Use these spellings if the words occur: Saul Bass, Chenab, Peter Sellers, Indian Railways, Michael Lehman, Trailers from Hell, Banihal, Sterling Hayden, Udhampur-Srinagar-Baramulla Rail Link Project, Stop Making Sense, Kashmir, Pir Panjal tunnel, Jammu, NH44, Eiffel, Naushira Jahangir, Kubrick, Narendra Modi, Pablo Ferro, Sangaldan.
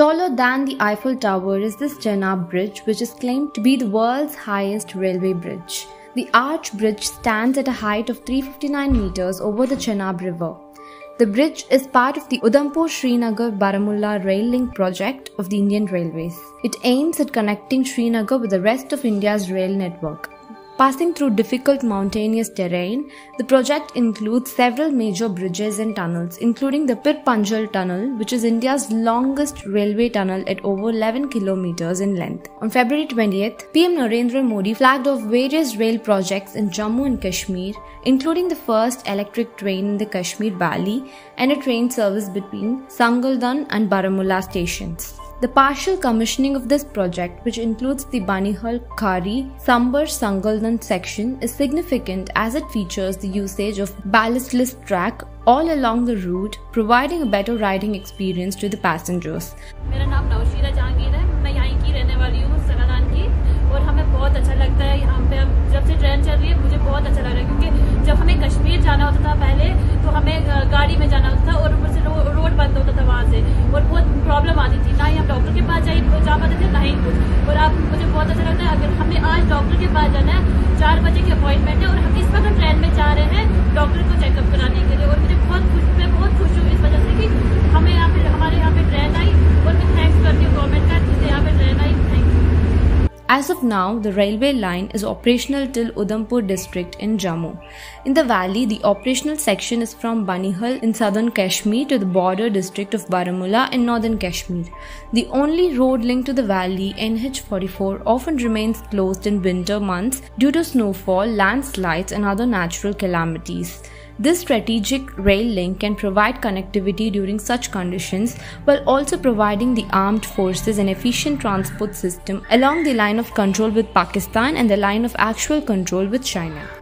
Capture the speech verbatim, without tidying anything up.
Taller than the Eiffel Tower is this Chenab bridge, which is claimed to be the world's highest railway bridge. The arch bridge stands at a height of three hundred fifty-nine meters over the Chenab River. The bridge is part of the Udhampur-Srinagar-Baramulla Rail Link Project of the Indian Railways. It aims at connecting Srinagar with the rest of India's rail network. Passing through difficult mountainous terrain, the project includes several major bridges and tunnels, including the Pir Panjal tunnel, which is India's longest railway tunnel at over eleven kilometers in length. On February twentieth, P M Narendra Modi flagged off various rail projects in Jammu and Kashmir, including the first electric train in the Kashmir Valley and a train service between Sangaldan and Baramulla stations. The partial commissioning of this project, which includes the Banihal-Khari-Sambar Sangaldan section, is significant as it features the usage of ballastless track all along the route, providing a better riding experience to the passengers. My name is Naushira Jahangir. I am here and I live in Srinagar. And it feels very good here. When the train is running, it feels very good because when we were going to Kashmir, we had to go in a car. Doctor के पास जाइए वो जा पाते थे ना ही कुछ और आप मुझे बहुत अच्छा लगता है अगर हमें आज डॉक्टर के पास जाना है चार बजे की अपॉइंटमेंट है और हम इस वक्त ट्रेन में जा रहे हैं डॉक्टर को चेकअप कराने के लिए और मुझे बहुत खुश मैं बहुत खुश हूँ इस वजह से कि हमें यहाँ पे हमारे यहाँ पे ट्रेन आई और मैं थैंक्स करती हूँ गवर्नमेंट का जिससे यहाँ पे ट्रेन आई thank As of now, the railway line is operational till Udhampur district in Jammu. In the valley, the operational section is from Banihal in southern Kashmir to the border district of Baramulla in northern Kashmir. The only road link to the valley, N H forty-four, often remains closed in winter months due to snowfall, landslides and other natural calamities. This strategic rail link can provide connectivity during such conditions while also providing the armed forces an efficient transport system along the line of control with Pakistan and the line of actual control with China.